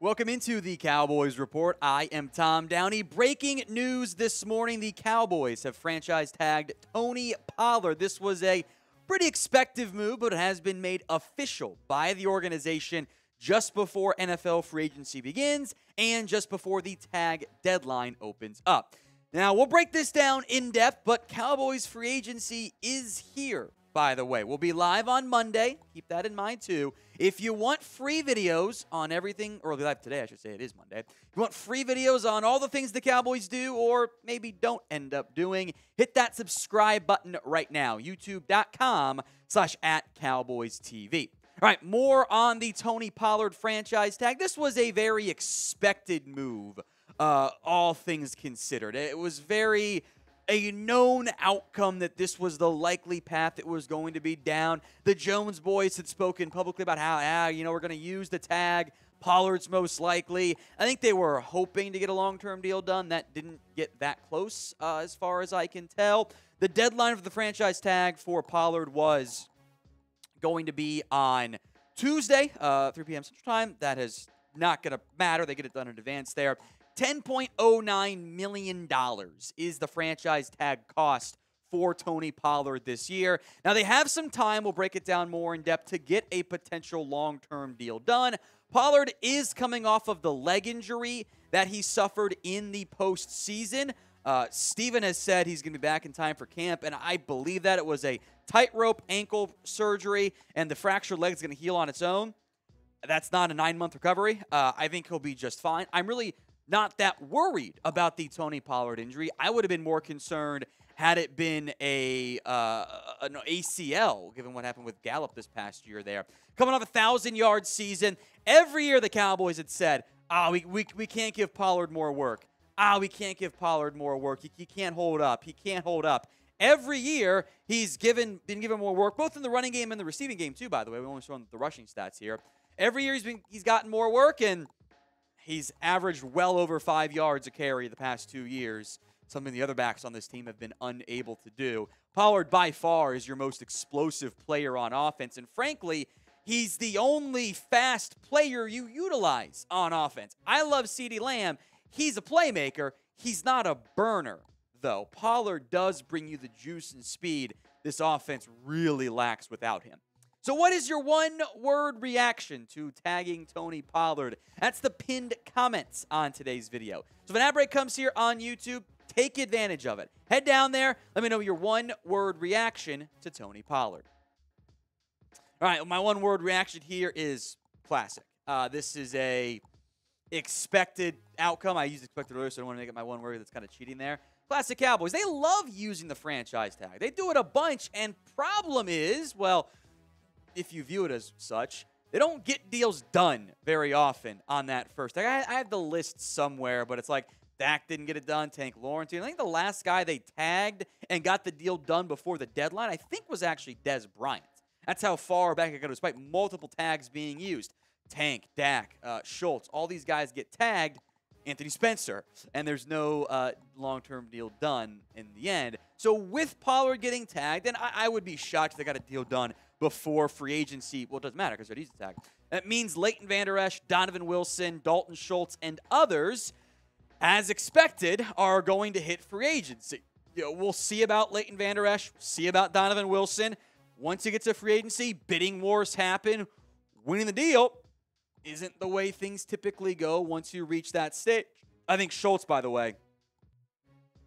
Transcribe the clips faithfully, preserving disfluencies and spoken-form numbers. Welcome into the Cowboys Report. I am Tom Downey. Breaking news this morning, the Cowboys have franchise tagged Tony Pollard. This was a pretty expected move, but it has been made official by the organization just before N F L free agency begins and just before the tag deadline opens up. Now, we'll break this down in depth, but Cowboys free agency is here. By the way, we'll be live on Monday. Keep that in mind, too. If you want free videos on everything, or live today, I should say it is Monday. If you want free videos on all the things the Cowboys do or maybe don't end up doing, hit that subscribe button right now, youtube.com slash at Cowboys TV. All right, more on the Tony Pollard franchise tag. This was a very expected move, uh, all things considered. It was very... a known outcome that this was the likely path that was going to be down. The Jones boys had spoken publicly about how, ah, you know, we're going to use the tag. Pollard's most likely. I think they were hoping to get a long-term deal done. That didn't get that close, uh, as far as I can tell. The deadline for the franchise tag for Pollard was going to be on Tuesday, uh, three p m Central Time. That is not going to matter. They get it done in advance there. ten point zero nine million dollars is the franchise tag cost for Tony Pollard this year. Now, they have some time. We'll break it down more in depth to get a potential long-term deal done. Pollard is coming off of the leg injury that he suffered in the postseason. Uh, Steven has said he's going to be back in time for camp, and I believe that it was a tightrope ankle surgery, and the fractured leg is going to heal on its own. That's not a nine-month recovery. Uh, I think he'll be just fine. I'm really... not that worried about the Tony Pollard injury. I would have been more concerned had it been a uh, an A C L, given what happened with Gallup this past year there. Coming off a thousand-yard season, every year the Cowboys had said, ah, oh, we, we, we can't give Pollard more work. Ah, oh, we can't give Pollard more work. He, he can't hold up. He can't hold up. Every year he's given been given more work, both in the running game and the receiving game too, by the way. We only showing the rushing stats here. Every year he's been he's gotten more work, and he's averaged well over five yards a carry the past two years, something the other backs on this team have been unable to do. Pollard, by far, is your most explosive player on offense, and frankly, he's the only fast player you utilize on offense. I love CeeDee Lamb. He's a playmaker. He's not a burner, though. Pollard does bring you the juice and speed this offense really lacks without him. So what is your one-word reaction to tagging Tony Pollard? That's the pinned comments on today's video. So if an ad break comes here on YouTube, take advantage of it. Head down there. Let me know your one-word reaction to Tony Pollard. All right, my one-word reaction here is classic. Uh, this is a expected outcome. I used expected earlier, so I don't want to make it my one word. That's kind of cheating there. Classic Cowboys. They love using the franchise tag. They do it a bunch, and problem is, well... if you view it as such, they don't get deals done very often on that first. Like I, I have the list somewhere, but it's like Dak didn't get it done, Tank Lawrence. I think the last guy they tagged and got the deal done before the deadline, I think was actually Des Bryant. That's how far back it goes, despite multiple tags being used. Tank, Dak, uh, Schultz, all these guys get tagged. Anthony Spencer, and there's no uh, long-term deal done in the end. So with Pollard getting tagged, then I, I would be shocked if they got a deal done before free agency. Well, it doesn't matter because they're easy tagged. That means Leighton Van Der Esch, Donovan Wilson, Dalton Schultz, and others, as expected, are going to hit free agency. You know, we'll see about Leighton Van Der Esch, see about Donovan Wilson. Once he gets to free agency, bidding wars happen. Winning the deal isn't the way things typically go once you reach that stage. I think Schultz, by the way,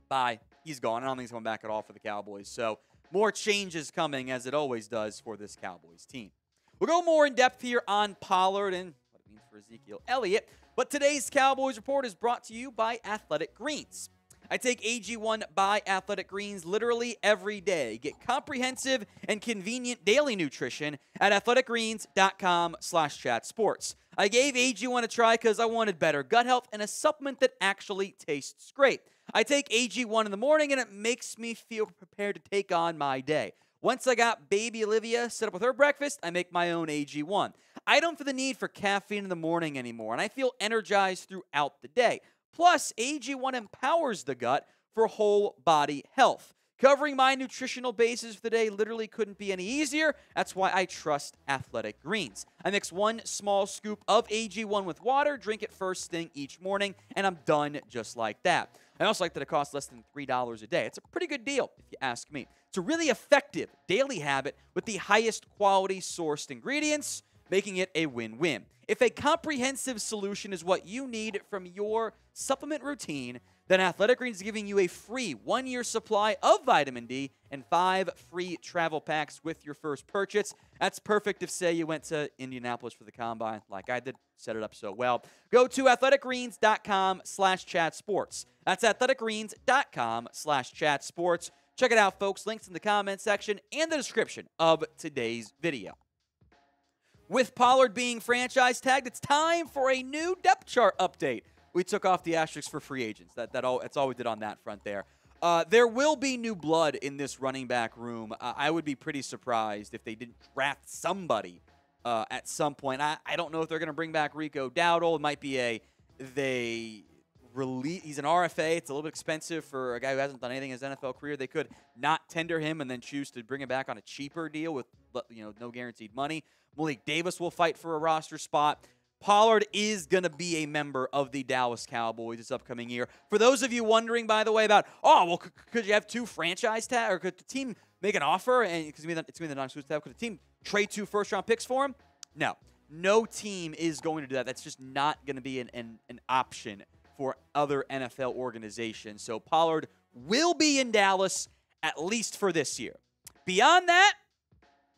bye. He's gone. I don't think he's coming back at all for the Cowboys. So more changes coming, as it always does for this Cowboys team. We'll go more in depth here on Pollard and what it means for Ezekiel Elliott. But today's Cowboys Report is brought to you by Athletic Greens. I take A G one by Athletic Greens literally every day. Get comprehensive and convenient daily nutrition at athletic greens dot com slash chat sports. I gave A G one a try because I wanted better gut health and a supplement that actually tastes great. I take A G one in the morning, and it makes me feel prepared to take on my day. Once I got baby Olivia set up with her breakfast, I make my own A G one. I don't feel the need for caffeine in the morning anymore, and I feel energized throughout the day. Plus, A G one empowers the gut for whole body health. Covering my nutritional bases for the day literally couldn't be any easier. That's why I trust Athletic Greens. I mix one small scoop of A G one with water, drink it first thing each morning, and I'm done just like that. I also like that it costs less than three dollars a day. It's a pretty good deal, if you ask me. It's a really effective daily habit with the highest quality sourced ingredients, making it a win-win. If a comprehensive solution is what you need from your supplement routine, then Athletic Greens is giving you a free one-year supply of vitamin D and five free travel packs with your first purchase. That's perfect if, say, you went to Indianapolis for the Combine like I did. Set it up so well. Go to athletic greens dot com slash chat sports. That's athletic greens dot com slash chat sports. Check it out, folks. Links in the comment section and the description of today's video. With Pollard being franchise tagged, it's time for a new depth chart update. We took off the asterisks for free agents. That, that all, that's all we did on that front there. Uh, there will be new blood in this running back room. Uh, I would be pretty surprised if they didn't draft somebody uh, at some point. I, I don't know if they're going to bring back Rico Dowdle. It might be a they release. He's an R F A. It's a little bit expensive for a guy who hasn't done anything in his N F L career. They could not tender him and then choose to bring him back on a cheaper deal with, you know, no guaranteed money. Malik Davis will fight for a roster spot. Pollard is going to be a member of the Dallas Cowboys this upcoming year. For those of you wondering, by the way, about, oh, well, could, could you have two franchise tags? Or could the team make an offer? And because it's going to be the non-exclusive tag. Could the team trade two first-round picks for him? No. No team is going to do that. That's just not going to be an, an, an option for other N F L organizations. So Pollard will be in Dallas at least for this year. Beyond that,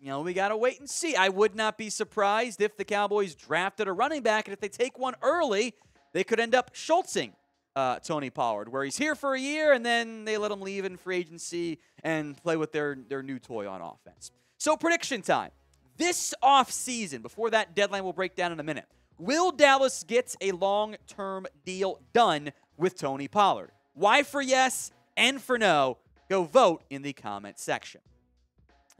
you know, we got to wait and see. I would not be surprised if the Cowboys drafted a running back, and if they take one early, they could end up Schultzing uh, Tony Pollard, where he's here for a year, and then they let him leave in free agency and play with their, their new toy on offense. So prediction time. This offseason, before that deadline we'll break down in a minute, will Dallas get a long-term deal done with Tony Pollard? Why for yes and for no? Go vote in the comment section.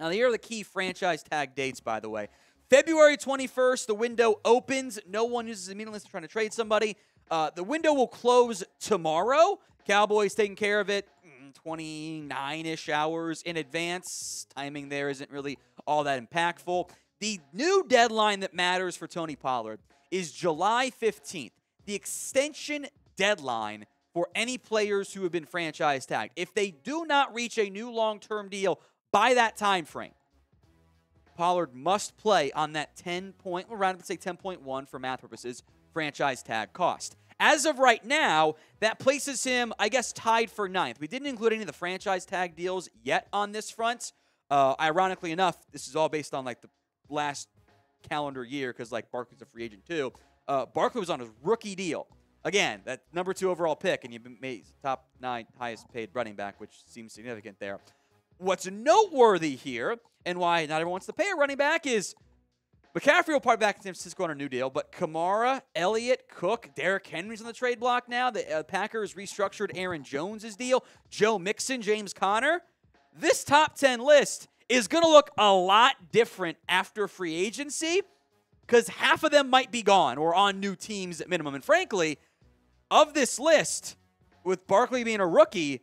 Now, here are the key franchise tag dates, by the way. February twenty-first, the window opens. No one uses it immediately unless they're trying to trade somebody. Uh, the window will close tomorrow. Cowboys taking care of it twenty-nine-ish hours in advance. Timing there isn't really all that impactful. The new deadline that matters for Tony Pollard is July fifteenth, the extension deadline for any players who have been franchise tagged. If they do not reach a new long-term deal by that time frame, Pollard must play on that ten point, we'll round up and say ten point one for math purposes, franchise tag cost. As of right now, that places him, I guess, tied for ninth. We didn't include any of the franchise tag deals yet on this front. Uh, ironically enough, this is all based on like the last calendar year because like Barkley's a free agent too. Uh, Barkley was on his rookie deal. Again, that number two overall pick, and you made top nine highest paid running back, which seems significant there. What's noteworthy here, and why not everyone wants to pay a running back, is McCaffrey will probably back in San Francisco on a new deal, but Kamara, Elliott, Cook, Derrick Henry's on the trade block now. The uh, Packers restructured Aaron Jones' deal. Joe Mixon, James Conner. This top ten list is going to look a lot different after free agency because half of them might be gone or on new teams at minimum. And frankly, of this list, with Barkley being a rookie,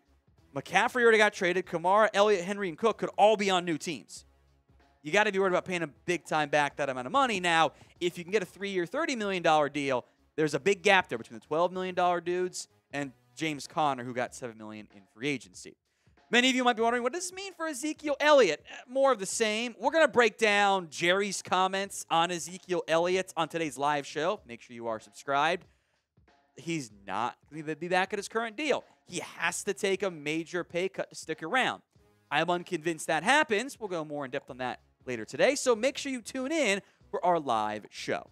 McCaffrey already got traded. Kamara, Elliott, Henry, and Cook could all be on new teams. You got to be worried about paying a big time back that amount of money. Now, if you can get a three-year, thirty million dollar deal, there's a big gap there between the twelve million dollar dudes and James Conner, who got seven million dollars in free agency. Many of you might be wondering, what does this mean for Ezekiel Elliott? More of the same. We're going to break down Jerry's comments on Ezekiel Elliott on today's live show. Make sure you are subscribed. He's not going to be back at his current deal. He has to take a major pay cut to stick around. I'm unconvinced that happens. We'll go more in depth on that later today. So make sure you tune in for our live show.